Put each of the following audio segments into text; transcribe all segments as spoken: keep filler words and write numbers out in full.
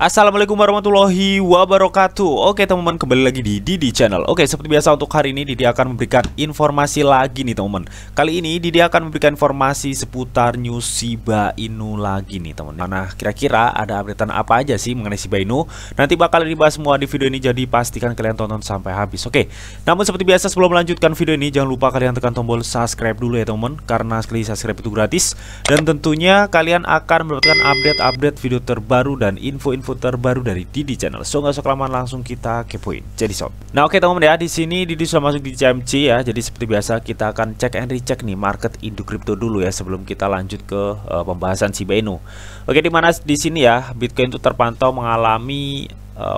Assalamualaikum warahmatullahi wabarakatuh. Oke teman-teman, kembali lagi di Didi Channel. Oke, seperti biasa untuk hari ini Didi akan memberikan informasi lagi nih teman-teman. Kali ini Didi akan memberikan informasi seputar news Shiba Inu lagi nih teman-teman. Nah, kira-kira ada updatean apa aja sih mengenai Shiba Inu? Nanti bakal dibahas semua di video ini, jadi pastikan kalian tonton sampai habis. Oke, namun seperti biasa sebelum melanjutkan video ini, jangan lupa kalian tekan tombol subscribe dulu ya teman-teman, karena sekali subscribe itu gratis. Dan tentunya kalian akan mendapatkan update-update video terbaru dan info-info terbaru dari Didi Channel. So nggak usah kelamaan, langsung kita kepoin. Jadi sob. Nah oke teman-teman ya, di sini Didi sudah masuk di C M C ya. Jadi seperti biasa kita akan cek and recheck nih market Indo kripto dulu ya sebelum kita lanjut ke uh, pembahasan Shiba Inu. Oke, di mana di sini ya Bitcoin itu terpantau mengalami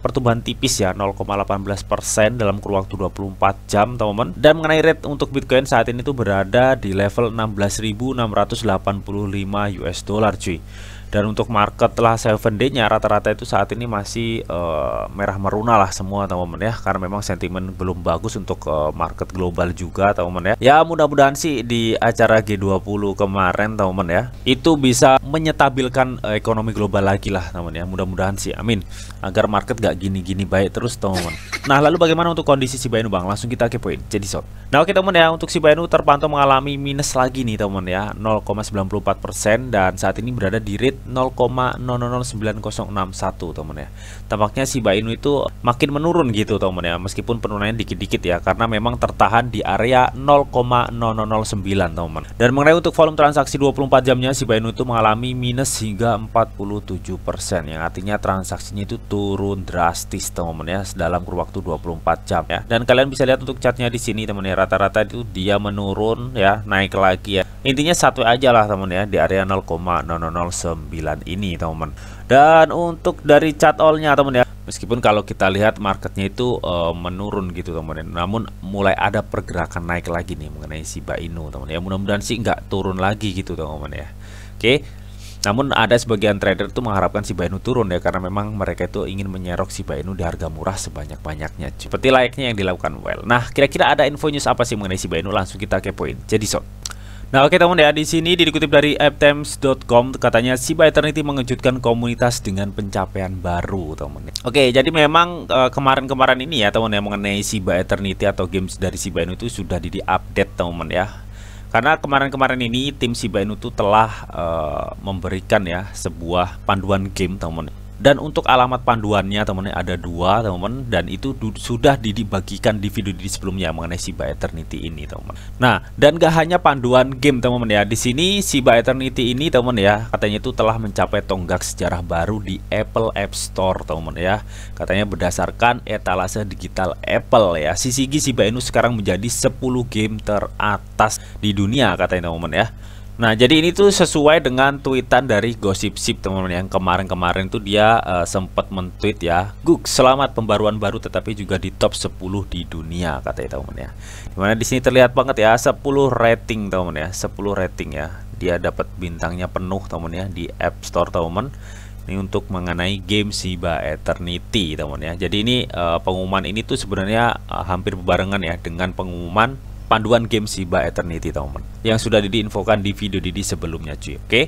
pertumbuhan tipis ya nol koma satu delapan persen dalam kurun waktu dua puluh empat jam teman-teman. Dan mengenai rate untuk Bitcoin saat ini tuh berada di level enam belas ribu enam ratus delapan puluh lima US dollar cuy. Dan untuk market lah tujuh day nya rata-rata itu saat ini masih uh, merah meruna lah semua teman-teman ya, karena memang sentimen belum bagus untuk uh, market global juga teman-teman ya. Ya mudah-mudahan sih di acara G dua puluh kemarin teman-teman ya itu bisa menyetabilkan uh, ekonomi global lagi lah teman-teman ya. Mudah-mudahan sih, amin, agar market gak gini-gini baik terus teman-teman. Nah lalu bagaimana untuk kondisi Shiba Inu bang? Langsung kita kepoin. Jadi sob. Nah oke teman ya, untuk Shiba Inu terpantau mengalami minus lagi nih teman ya, nol koma sembilan empat persen dan saat ini berada di rate nol koma nol nol nol sembilan nol enam satu teman ya. Tampaknya Shiba Inu itu makin menurun gitu teman ya, meskipun penurunannya dikit-dikit ya, karena memang tertahan di area nol koma nol nol nol sembilan teman. Dan mengenai untuk volume transaksi dua puluh empat jamnya Shiba Inu itu mengalami minus hingga empat puluh tujuh persen yang artinya transaksinya itu turun drastis teman ya dalam kurun waktu dua puluh empat jam ya. Dan kalian bisa lihat untuk chartnya di sini teman ya, rata-rata itu dia menurun ya, naik lagi ya. Intinya satu aja lah teman ya, di area nol koma nol nol nol sembilan ini teman. Dan untuk dari chart all-nya teman ya, meskipun kalau kita lihat marketnya itu uh, menurun gitu teman, namun mulai ada pergerakan naik lagi nih mengenai Shiba Inu teman ya. Mudah-mudahan sih nggak turun lagi gitu teman ya. Oke. Namun ada sebagian trader tuh mengharapkan Shiba Inu turun ya, karena memang mereka itu ingin menyerok Shiba Inu di harga murah sebanyak-banyaknya, seperti layaknya yang dilakukan Well. Nah, kira-kira ada info news apa sih mengenai Shiba Inu? Langsung kita kepoin. Jadi sob. Nah oke teman ya, di sini dikutip dari apptimes dot com katanya Shiba Eternity mengejutkan komunitas dengan pencapaian baru teman. Oke, jadi memang kemarin-kemarin ini ya teman ya, mengenai Shiba Eternity atau games dari Shiba Inu itu sudah di-update teman ya. Karena kemarin-kemarin ini tim Shiba Inu itu telah uh, memberikan ya sebuah panduan game teman. Dan untuk alamat panduannya teman ada dua teman, dan itu sudah dibagikan di video di sebelumnya mengenai Shiba Eternity ini teman. Nah dan gak hanya panduan game teman ya, di sini Shiba Eternity ini teman ya katanya itu telah mencapai tonggak sejarah baru di Apple App Store teman ya. Katanya berdasarkan etalase digital Apple ya, Syzygy Shiba Inu sekarang menjadi sepuluh game teratas di dunia katanya teman ya. Nah jadi ini tuh sesuai dengan tweetan dari Gossip Ship teman-teman yang kemarin-kemarin tuh dia uh, sempat mentweet ya, Guk selamat pembaruan baru tetapi juga di top sepuluh di dunia katanya teman-teman ya. Dimana di sini terlihat banget ya sepuluh rating teman-teman ya, sepuluh rating ya. Dia dapat bintangnya penuh teman-teman ya di App Store teman-teman. Ini untuk mengenai game Shiba Eternity teman-teman ya. Jadi ini uh, pengumuman ini tuh sebenarnya uh, hampir berbarengan ya dengan pengumuman panduan game Shiba Eternity teman yang sudah diinfokan di video Didi sebelumnya cuy. Oke.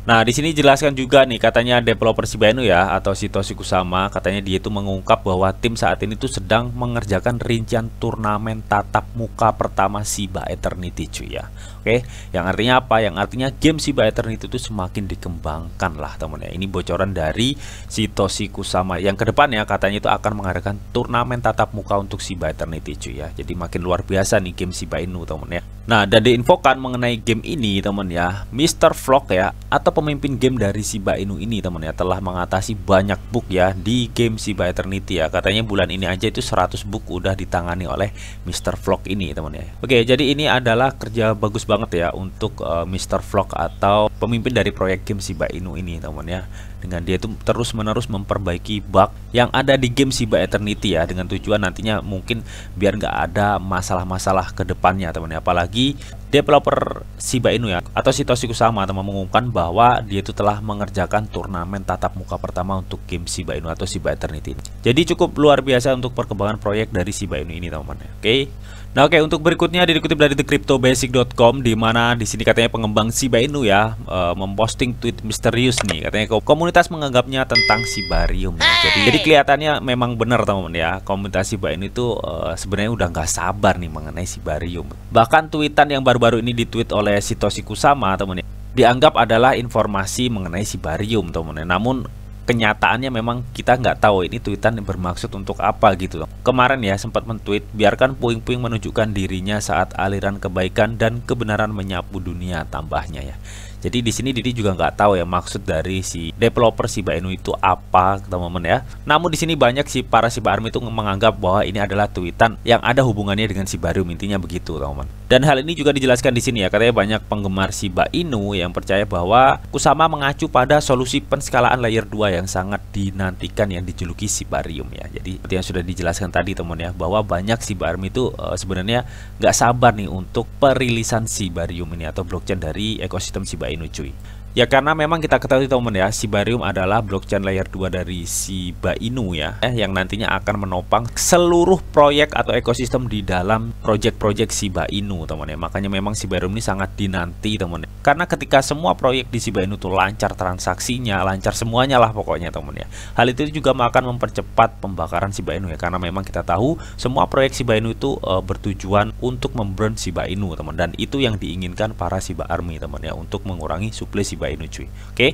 Nah, di sini jelaskan juga nih katanya developer Shiba Inu ya atau Satoshi Kusama katanya dia itu mengungkap bahwa tim saat ini tuh sedang mengerjakan rincian turnamen tatap muka pertama Shiba Eternity cuy ya. Oke, yang artinya apa? Yang artinya game Shiba Eternity itu semakin dikembangkan lah teman ya. Ini bocoran dari Satoshi Kusama yang kedepannya katanya itu akan mengadakan turnamen tatap muka untuk Shiba Eternity cuy ya. Jadi makin luar biasa nih game Shiba Inu teman ya. Nah, dan diinfokan mengenai game ini teman ya, mister Vlog ya atau pemimpin game dari Shiba Inu ini teman ya telah mengatasi banyak bug ya di game Shiba Eternity ya. Katanya bulan ini aja itu seratus bug udah ditangani oleh mister Vlog ini teman ya. Oke, jadi ini adalah kerja bagus banget ya untuk uh, mister Vlog atau pemimpin dari proyek game Shiba Inu ini teman ya. Dengan dia itu terus-menerus memperbaiki bug yang ada di game Shiba Eternity ya, dengan tujuan nantinya mungkin biar nggak ada masalah-masalah ke depannya teman ya. Apalagi developer Shiba Inu ya atau Satoshi Kusama teman mengumumkan bahwa dia itu telah mengerjakan turnamen tatap muka pertama untuk game Shiba Inu atau Shiba Eternity. Jadi cukup luar biasa untuk perkembangan proyek dari Shiba Inu ini teman ya. Oke. Nah oke, okay, untuk berikutnya dikutip dari the crypto basic dot com, di mana di sini katanya pengembang Shiba Inu ya uh, memposting tweet misterius nih, katanya komunitas menganggapnya tentang Shibarium. Ya. Jadi, jadi kelihatannya memang benar teman-teman ya, komunitas Shiba Inu itu uh, sebenarnya udah nggak sabar nih mengenai Shibarium. Bahkan tweetan yang baru-baru ini ditweet oleh Satoshi Kusama teman-teman dianggap adalah informasi mengenai Shibarium teman-teman. Namun kenyataannya memang kita nggak tahu ini tweetan yang bermaksud untuk apa gitu. Kemarin ya sempat mentweet, biarkan puing-puing menunjukkan dirinya saat aliran kebaikan dan kebenaran menyapu dunia, tambahnya ya. Jadi di sini Didi juga nggak tahu ya maksud dari si developer Shiba Inu itu apa, teman-teman ya. Namun di sini banyak si para Shiba Army itu menganggap bahwa ini adalah tweetan yang ada hubungannya dengan Shibarium, intinya begitu, teman-teman. Dan hal ini juga dijelaskan di sini ya, katanya banyak penggemar Shiba Inu yang percaya bahwa Kusama mengacu pada solusi penskalaan layer dua yang sangat dinantikan yang dijuluki Shibarium ya. Jadi seperti yang sudah dijelaskan tadi, teman-teman ya, bahwa banyak Shiba Army itu uh, sebenarnya nggak sabar nih untuk perilisan Shibarium ini atau blockchain dari ekosistem Shiba Inu cuy. Ya karena memang kita ketahui teman ya, Shibarium adalah blockchain layer dua dari Shiba Inu ya, eh, yang nantinya akan menopang seluruh proyek atau ekosistem di dalam proyek-proyek Shiba Inu teman ya. Makanya memang Shibarium ini sangat dinanti teman. Karena ketika semua proyek di Shiba Inu tuh lancar transaksinya, lancar semuanya lah pokoknya teman ya. Hal itu juga akan mempercepat pembakaran Shiba Inu ya, karena memang kita tahu semua proyek Shiba Inu itu uh, bertujuan untuk memburn Shiba Inu teman, dan itu yang diinginkan para Shiba Army teman ya, untuk mengurangi suplai Shiba Shiba Inu cuy. Oke.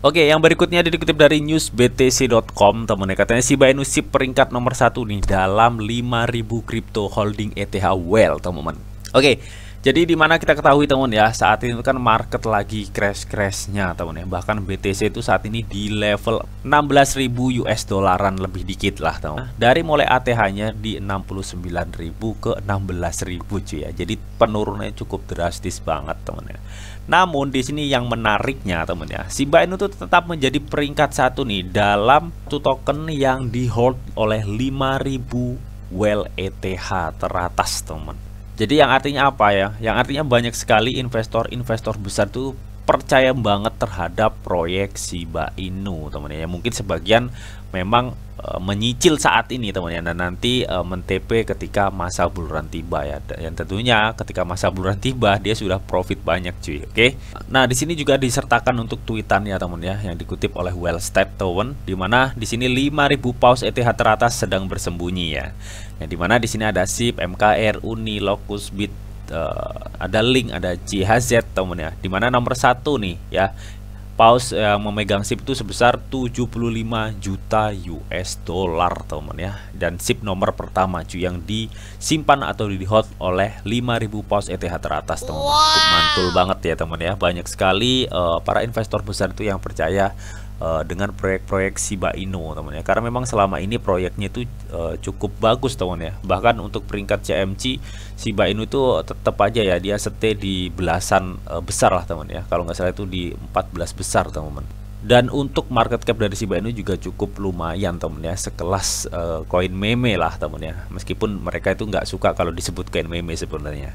Oke, yang berikutnya dikutip dari news b t c dot com teman ya. Katanya Shiba Inu sip peringkat nomor satu nih dalam lima ribu crypto holding E T H whale, teman-teman. Oke. Jadi di mana kita ketahui teman ya, saat ini kan market lagi crash-crashnya teman ya. Bahkan B T C itu saat ini di level enam belas ribu U S dolaran lebih dikit lah teman. Dari mulai A T H-nya di enam puluh sembilan ribu ke enam belas ribu cuy ya. Jadi penurunannya cukup drastis banget teman ya. Namun di sini yang menariknya teman ya, Shiba Inu itu tetap menjadi peringkat satu nih dalam satu token yang di hold oleh lima ribu whale E T H teratas teman. Jadi yang artinya apa ya? Yang artinya banyak sekali investor-investor besar tuh percaya banget terhadap proyek Shiba Inu teman ya. Mungkin sebagian memang e, menyicil saat ini teman ya, dan nanti e, men-T P ketika masa buluran tiba ya. Yang tentunya ketika masa buluran tiba dia sudah profit banyak cuy. Oke. Okay? Nah, di sini juga disertakan untuk tweetannya teman ya, yang dikutip oleh Wellstat teman, di mana di sini lima ribu paus E T H teratas sedang bersembunyi ya. Yang dimana di sini ada S I P, M K R, Uni, Locus, Bit, uh, ada Link, ada C H Z teman ya. Dimana nomor satu nih ya, paus yang memegang S I P itu sebesar tujuh puluh lima juta U S dollar teman ya. Dan S I P nomor pertama cuy yang disimpan atau di hold oleh lima ribu paus E T H teratas teman. Wow. Mantul banget ya teman ya. Banyak sekali uh, para investor besar itu yang percaya dengan proyek-proyek Shiba Inu teman ya, karena memang selama ini proyeknya itu uh, cukup bagus teman ya. Bahkan untuk peringkat C M C Shiba Inu itu tetap aja ya dia stay di belasan uh, besar lah teman ya, kalau nggak salah itu di empat belas besar teman. Dan untuk market cap dari Shiba Inu juga cukup lumayan teman ya, sekelas koin uh, meme lah teman ya, meskipun mereka itu nggak suka kalau disebut koin meme sebenarnya.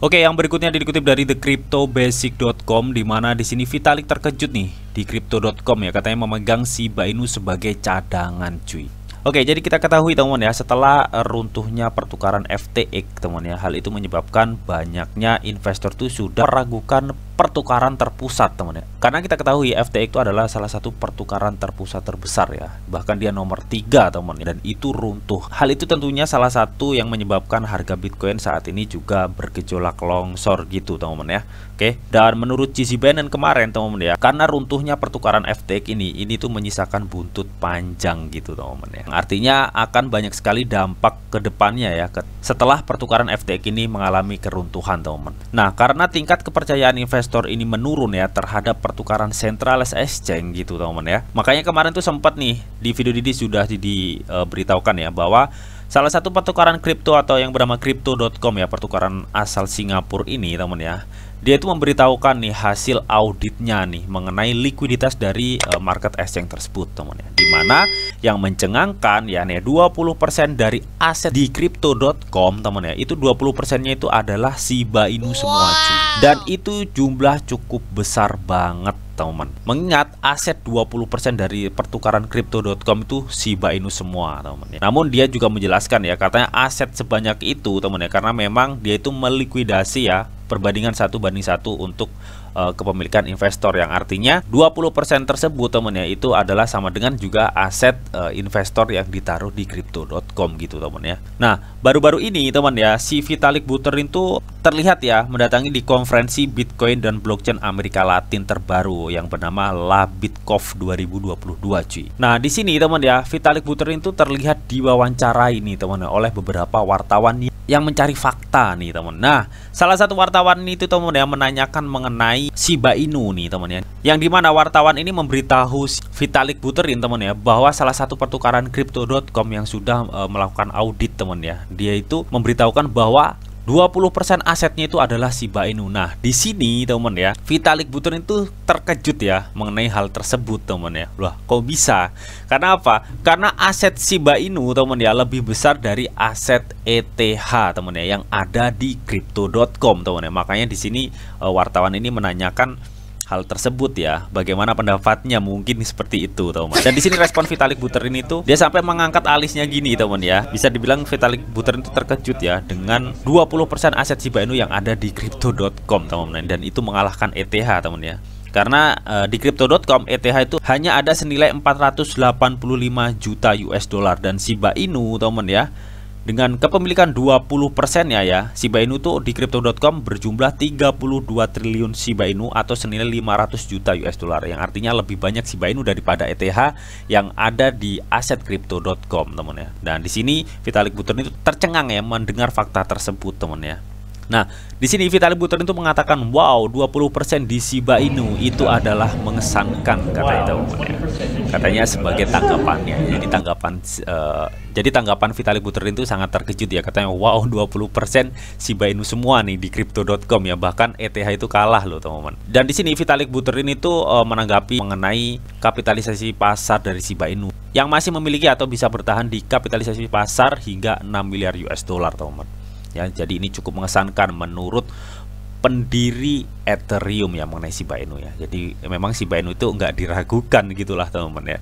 Oke, yang berikutnya dikutip dari the crypto basic dot com, di mana di sini Vitalik terkejut nih di crypto dot com ya, katanya memegang Shiba Inu sebagai cadangan cuy. Oke, jadi kita ketahui teman ya, setelah runtuhnya pertukaran F T X teman ya, hal itu menyebabkan banyaknya investor tuh sudah meragukan pertukaran terpusat teman ya. Karena kita ketahui F T X itu adalah salah satu pertukaran terpusat terbesar ya. Bahkan dia nomor tiga teman ya, dan itu runtuh. Hal itu tentunya salah satu yang menyebabkan harga Bitcoin saat ini juga bergejolak longsor gitu teman ya. Oke. Dan menurut J C Bannon kemarin teman ya, karena runtuhnya pertukaran F T X ini ini tuh menyisakan buntut panjang gitu teman ya. Artinya akan banyak sekali dampak ke depannya ya setelah pertukaran F T X ini mengalami keruntuhan teman. Nah, karena tingkat kepercayaan investor Investor ini menurun ya terhadap pertukaran centralized exchange gitu teman ya. Makanya kemarin tuh sempat nih di video Didi sudah diberitahukan ya, bahwa salah satu pertukaran kripto atau yang bernama crypto dot com ya, pertukaran asal Singapura ini teman ya, dia itu memberitahukan nih hasil auditnya nih mengenai likuiditas dari uh, market exchange tersebut teman ya. Dimana yang mencengangkan ya nih, dua puluh persen dari aset di crypto dot com teman ya, itu dua puluh persennya itu adalah Shiba Inu semua cuy. Dan itu jumlah cukup besar banget teman-teman. Mengingat aset dua puluh persen dari pertukaran crypto dot com itu Shiba Inu semua, teman-teman. Namun dia juga menjelaskan ya, katanya aset sebanyak itu, teman-teman, ya, karena memang dia itu melikuidasi ya perbandingan satu banding satu untuk uh, kepemilikan investor, yang artinya dua puluh persen tersebut, teman, ya, itu adalah sama dengan juga aset uh, investor yang ditaruh di crypto dot com gitu, teman, ya. Nah, baru-baru ini, teman, ya, si Vitalik Buterin tuh terlihat ya mendatangi di konferensi Bitcoin dan Blockchain Amerika Latin terbaru yang bernama LaBitConf dua ribu dua puluh dua, cuy. Nah, di sini, teman, ya, Vitalik Buterin tuh terlihat diwawancarai nih, teman, ya, oleh beberapa wartawan yang mencari fakta nih, teman. Nah, salah satu wartawan itu, teman, yang menanyakan mengenai Shiba Inu nih, teman, ya. Yang dimana wartawan ini memberitahu Vitalik Buterin, teman, ya, bahwa salah satu pertukaran crypto dot com yang sudah e, melakukan audit, teman, ya, dia itu memberitahukan bahwa dua puluh persen asetnya itu adalah Shiba Inu. Nah, di sini, teman, ya, Vitalik Buterin itu terkejut ya mengenai hal tersebut, teman, ya. Loh, kok bisa? Karena apa? Karena aset Shiba Inu, teman, ya, lebih besar dari aset E T H, teman, ya, yang ada di crypto dot com, teman, ya. Makanya di sini wartawan ini menanyakan hal tersebut ya, bagaimana pendapatnya, mungkin seperti itu, teman. Dan di sini respon Vitalik Buterin itu, dia sampai mengangkat alisnya gini, teman, ya. Bisa dibilang Vitalik Buterin itu terkejut ya dengan dua puluh persen aset Shiba Inu yang ada di crypto dot com, teman, dan itu mengalahkan E T H, teman, ya. Karena uh, di crypto dot com E T H itu hanya ada senilai empat ratus delapan puluh lima juta U S dollar, dan Shiba Inu, teman, ya, dengan kepemilikan dua puluh persen ya ya, Shiba Inu tuh di crypto dot com berjumlah tiga puluh dua triliun Shiba Inu atau senilai lima ratus juta U S dollar, yang artinya lebih banyak Shiba Inu daripada E T H yang ada di aset crypto dot com, teman, ya. Dan di sini Vitalik Buterin itu tercengang ya mendengar fakta tersebut, teman, ya. Nah, di sini Vitalik Buterin itu mengatakan, wow, dua puluh persen di Shiba Inu itu adalah mengesankan, katanya, teman, ya. Katanya sebagai tanggapannya. Jadi tanggapan uh, jadi tanggapan Vitalik Buterin itu sangat terkejut ya, katanya, wow, dua puluh persen Shiba Inu semua nih di crypto dot com ya, bahkan E T H itu kalah loh, teman-teman. Dan di sini Vitalik Buterin itu uh, menanggapi mengenai kapitalisasi pasar dari Shiba Inu yang masih memiliki atau bisa bertahan di kapitalisasi pasar hingga enam miliar U S dollar, teman-teman. Ya, jadi ini cukup mengesankan menurut pendiri Ethereum ya mengenai Shiba Inu ya. Jadi memang Shiba Inu itu nggak diragukan gitulah, teman-teman, ya.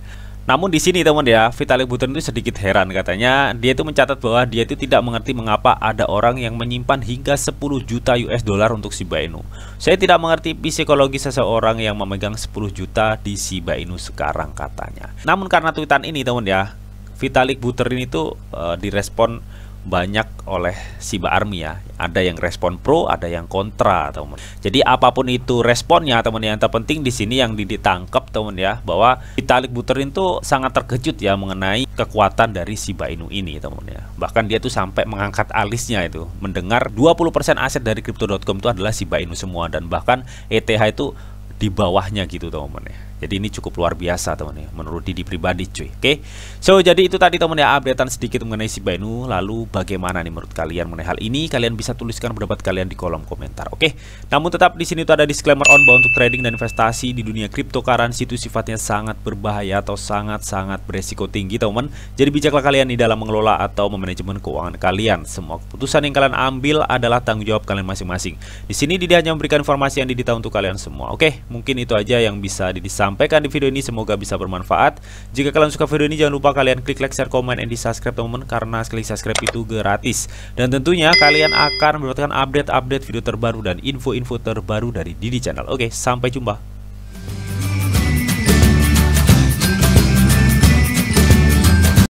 Namun di sini, teman, ya, Vitalik Buterin itu sedikit heran, katanya dia itu mencatat bahwa dia itu tidak mengerti mengapa ada orang yang menyimpan hingga sepuluh juta U S dollar untuk Shiba Inu. Saya tidak mengerti psikologi seseorang yang memegang sepuluh juta di Shiba Inu sekarang, katanya. Namun karena tweetan ini, teman, ya, Vitalik Buterin itu uh, direspon banyak oleh Shiba Army ya. Ada yang respon pro, ada yang kontra, teman. Jadi apapun itu responnya, teman, yang terpenting di sini yang ditangkap, teman, ya, bahwa Vitalik Buterin tuh sangat terkejut ya mengenai kekuatan dari Shiba Inu ini, teman, ya. Bahkan dia tuh sampai mengangkat alisnya itu mendengar dua puluh persen aset dari crypto dot com itu adalah Shiba Inu semua, dan bahkan E T H itu di bawahnya gitu, teman, ya. Jadi ini cukup luar biasa, teman, ya, menurut Didi pribadi, cuy. Oke, okay? So jadi itu tadi, teman, ya, updatean sedikit mengenai Shiba Inu. Lalu bagaimana nih menurut kalian mengenai hal ini? Kalian bisa tuliskan pendapat kalian di kolom komentar. Oke, okay? Namun tetap di sini tuh ada disclaimer on bahwa untuk trading dan investasi di dunia cryptocurrency itu sifatnya sangat berbahaya atau sangat-sangat beresiko tinggi, teman. Jadi bijaklah kalian di dalam mengelola atau memanajemen keuangan kalian. Semua keputusan yang kalian ambil adalah tanggung jawab kalian masing-masing. Di sini Didi hanya memberikan informasi yang Didi tahu untuk kalian semua. Oke, okay? Mungkin itu aja yang bisa Didi sampaikan. Sampaikan di video ini, semoga bisa bermanfaat. Jika kalian suka video ini, jangan lupa kalian klik like, share, komen, and di subscribe, teman-teman, karena klik subscribe itu gratis. Dan tentunya kalian akan mendapatkan update-update video terbaru dan info-info terbaru dari Didi Channel. Oke, sampai jumpa.